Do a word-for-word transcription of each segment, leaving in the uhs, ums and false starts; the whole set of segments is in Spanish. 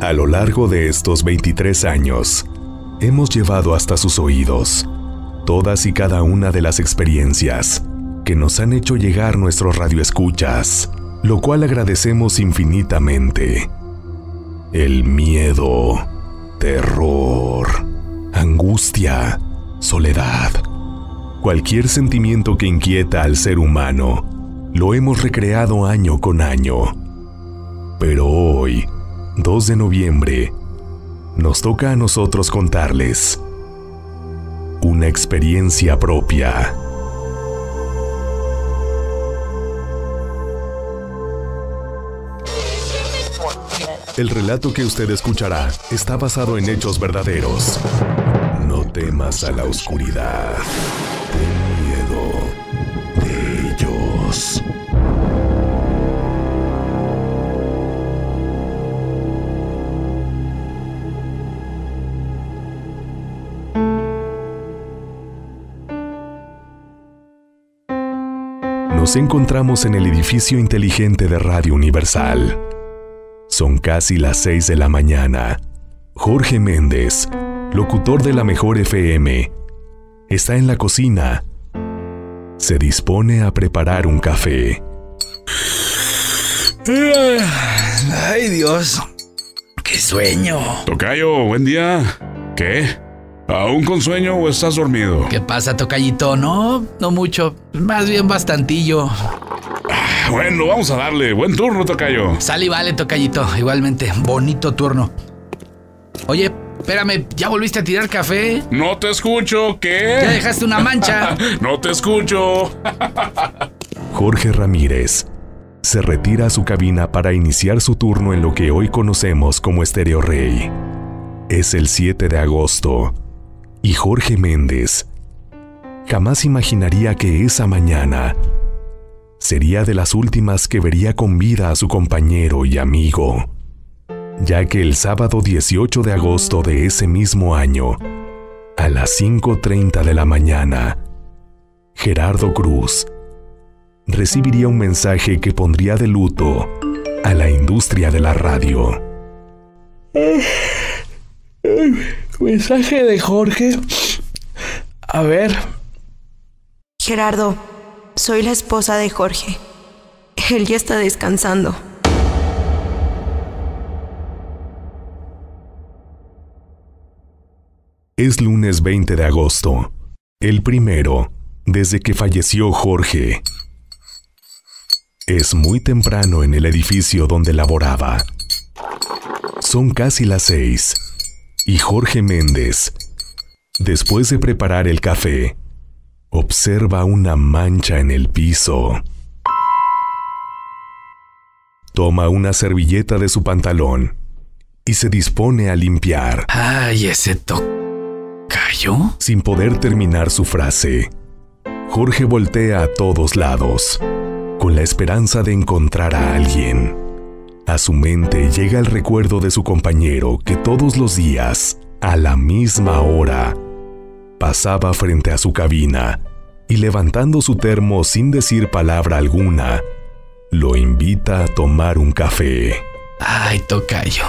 A lo largo de estos veintitrés años, hemos llevado hasta sus oídos todas y cada una de las experiencias que nos han hecho llegar nuestros radioescuchas, lo cual agradecemos infinitamente. El miedo, terror, angustia, soledad, cualquier sentimiento que inquieta al ser humano, lo hemos recreado año con año. Pero hoy, dos de noviembre, nos toca a nosotros contarles una experiencia propia. El relato que usted escuchará está basado en hechos verdaderos. No temas a la oscuridad. Ten miedo de ellos. Nos encontramos en el edificio inteligente de Radio Universal. Son casi las seis de la mañana. Jorge Méndez, locutor de La Mejor F M, está en la cocina. Se dispone a preparar un café. ¡Ay, Dios! ¡Qué sueño! Tocayo, buen día. ¿Qué? ¿Aún con sueño o estás dormido? ¿Qué pasa, tocayito? No, no mucho. Más bien bastantillo. Bueno, vamos a darle. Buen turno, tocayo. Sale y vale, tocayito. Igualmente, bonito turno. Oye, espérame, ¿ya volviste a tirar café? No te escucho, ¿qué? Ya dejaste una mancha. No te escucho. Jorge Ramírez se retira a su cabina para iniciar su turno en lo que hoy conocemos como Estéreo Rey. Es el siete de agosto y Jorge Méndez jamás imaginaría que esa mañana sería de las últimas que vería con vida a su compañero y amigo, ya que el sábado dieciocho de agosto de ese mismo año, a las cinco treinta de la mañana, Gerardo Cruz recibiría un mensaje que pondría de luto a la industria de la radio. Eh, eh, mensaje de Jorge. A ver. Gerardo, soy la esposa de Jorge. Él ya está descansando. Es lunes veinte de agosto, el primero desde que falleció Jorge. Es muy temprano en el edificio donde laboraba. Son casi las seis y Jorge Méndez, después de preparar el café, observa una mancha en el piso. Toma una servilleta de su pantalón y se dispone a limpiar. ¡Ay, ese toque! ¿Cayó? Sin poder terminar su frase, Jorge voltea a todos lados, con la esperanza de encontrar a alguien. A su mente llega el recuerdo de su compañero que todos los días, a la misma hora, pasaba frente a su cabina y levantando su termo sin decir palabra alguna, lo invita a tomar un café. ¡Ay, tocayo!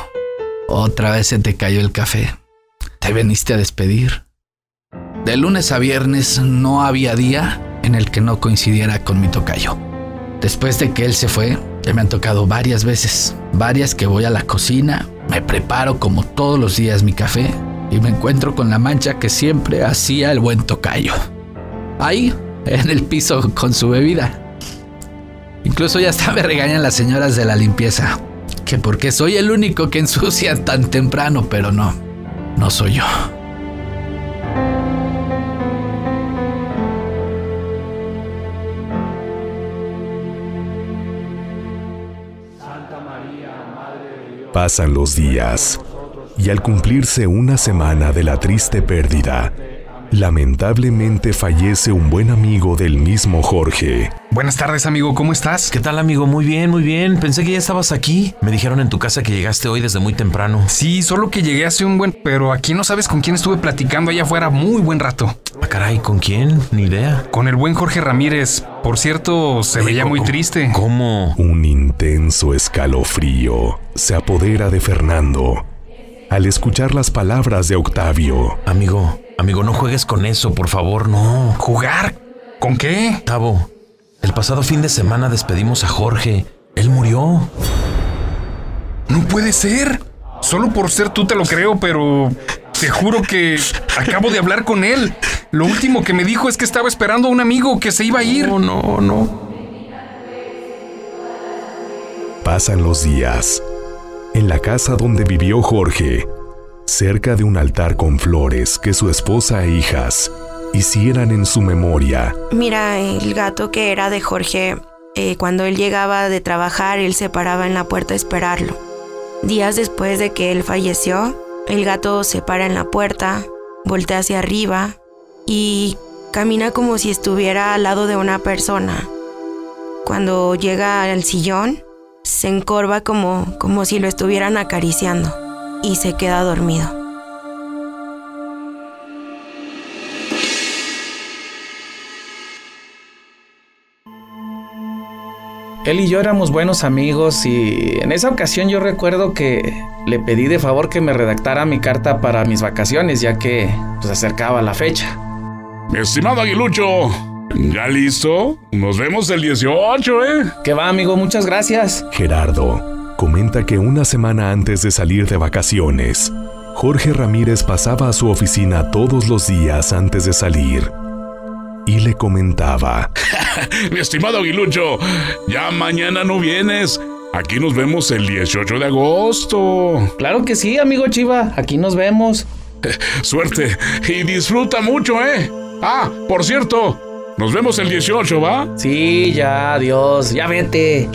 Otra vez se te cayó el café. Te veniste a despedir. De lunes a viernes no había día en el que no coincidiera con mi tocayo. Después de que él se fue, ya me han tocado varias veces. Varias que voy a la cocina, me preparo como todos los días mi café y me encuentro con la mancha que siempre hacía el buen tocayo. Ahí, en el piso con su bebida. Incluso ya hasta me regañan las señoras de la limpieza. Que porque soy el único que ensucia tan temprano, pero no. No soy yo. Pasan los días y al cumplirse una semana de la triste pérdida, Lamentablemente fallece un buen amigo del mismo Jorge. Buenas tardes, amigo, ¿cómo estás? ¿Qué tal, amigo? Muy bien, muy bien. Pensé que ya estabas aquí. Me dijeron en tu casa que llegaste hoy desde muy temprano. Sí, solo que llegué hace un buen... Pero aquí no sabes con quién estuve platicando allá afuera muy buen rato. Ah, caray, ¿con quién? Ni idea. Con el buen Jorge Ramírez. Por cierto, se veía muy triste. ¿Cómo? Un intenso escalofrío se apodera de Fernando al escuchar las palabras de Octavio. Amigo, amigo, no juegues con eso, por favor, no. ¿Jugar? ¿Con qué? Octavo, el pasado fin de semana despedimos a Jorge. Él murió. ¡No puede ser! Solo por ser tú te lo creo, pero te juro que acabo de hablar con él. Lo último que me dijo es que estaba esperando a un amigo que se iba a ir. No, no, no. Pasan los días. En la casa donde vivió Jorge, cerca de un altar con flores que su esposa e hijas hicieran en su memoria. Mira, el gato que era de Jorge, eh, cuando él llegaba de trabajar, él se paraba en la puerta a esperarlo. Días después de que él falleció, el gato se para en la puerta, voltea hacia arriba y camina como si estuviera al lado de una persona. Cuando llega al sillón, se encorva como, como si lo estuvieran acariciando y se queda dormido. Él y yo éramos buenos amigos y en esa ocasión yo recuerdo que le pedí de favor que me redactara mi carta para mis vacaciones, ya que pues, acercaba la fecha. Mi estimado Aguilucho, ¿ya listo? Nos vemos el dieciocho, ¿eh? ¿Qué va, amigo? Muchas gracias. Gerardo comenta que una semana antes de salir de vacaciones, Jorge Ramírez pasaba a su oficina todos los días antes de salir y le comentaba: mi estimado Aguilucho, ya mañana no vienes. Aquí nos vemos el dieciocho de agosto. Claro que sí, amigo Chiva. Aquí nos vemos. Suerte y disfruta mucho, ¿eh? Ah, por cierto, nos vemos el dieciocho, ¿va? Sí, ya, adiós, ya vete.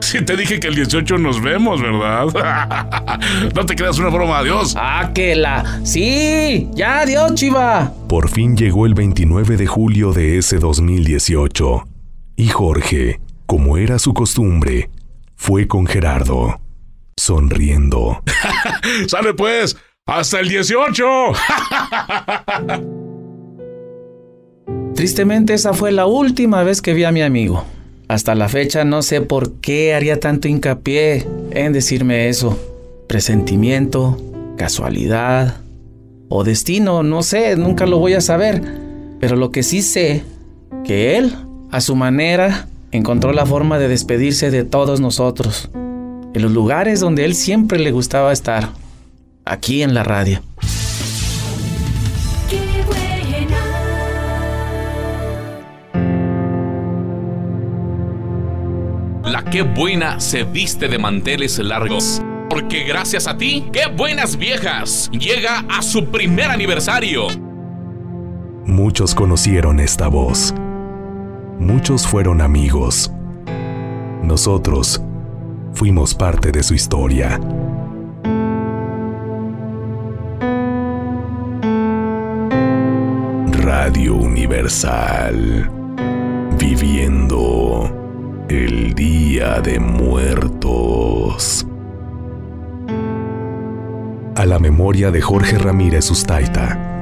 Sí, te dije que el dieciocho nos vemos, ¿verdad? No te creas, una broma, adiós. ¡Ah, que la! ¡Sí! ¡Ya, adiós, Chiva! Por fin llegó el veintinueve de julio de ese dos mil dieciocho. Y Jorge, como era su costumbre, fue con Gerardo, sonriendo. ¡Sale pues! ¡Hasta el dieciocho! Tristemente esa fue la última vez que vi a mi amigo. Hasta la fecha no sé por qué haría tanto hincapié en decirme eso. Presentimiento, casualidad o destino, no sé, nunca lo voy a saber. Pero lo que sí sé, que él, a su manera, encontró la forma de despedirse de todos nosotros, en los lugares donde él siempre le gustaba estar, aquí en la radio. Qué buena se viste de manteles largos, porque gracias a ti, Qué Buenas Viejas llega a su primer aniversario. Muchos conocieron esta voz. Muchos fueron amigos. Nosotros fuimos parte de su historia. Radio Universal, viviendo el Día de Muertos. A la memoria de Jorge Ramírez Ustaita.